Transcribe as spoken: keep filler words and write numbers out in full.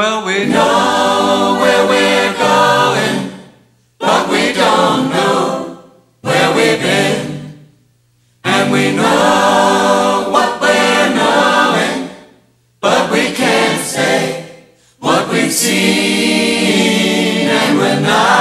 Well, we know where we're going, but we don't know where we've been. And we know what we're knowing, but we can't say what we've seen. And we're not